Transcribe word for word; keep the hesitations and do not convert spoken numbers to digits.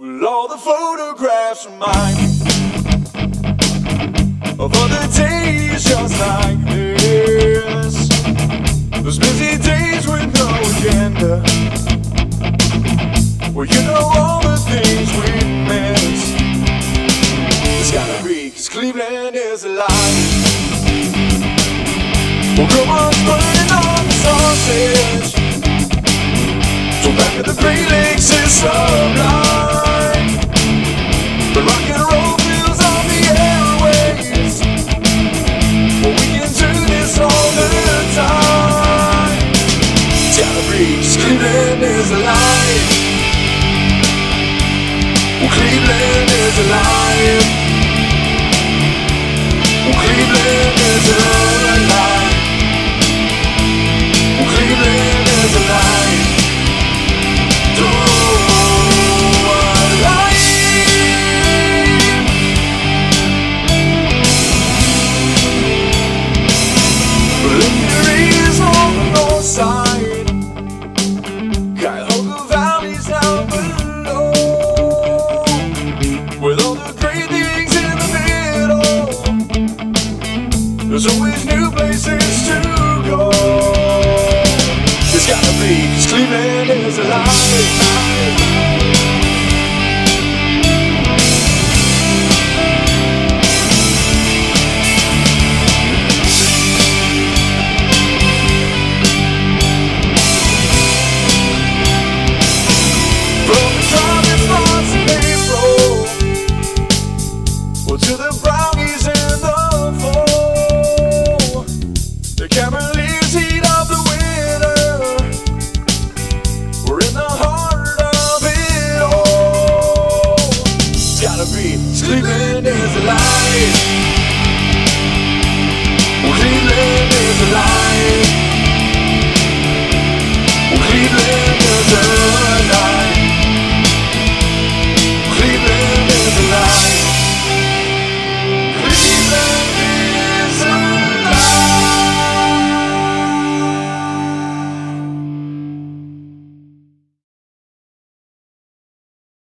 Well, all the photographs are mine of other days just like this. Those busy days with no agenda. Well, you know all the things we miss. It's gotta be, cause Cleveland is alive. Well, no one's burning on the sausage. So back at the Great Lakes is sublime. The rock and roll feels on the airwaves. Well, we can do this all the time. Gotta breathe, Cleveland is alive. Well, Cleveland is alive. Well, Cleveland is alive. Well, Cleveland is alive. There's always new places to go. It's gotta be, cause Cleveland is alive.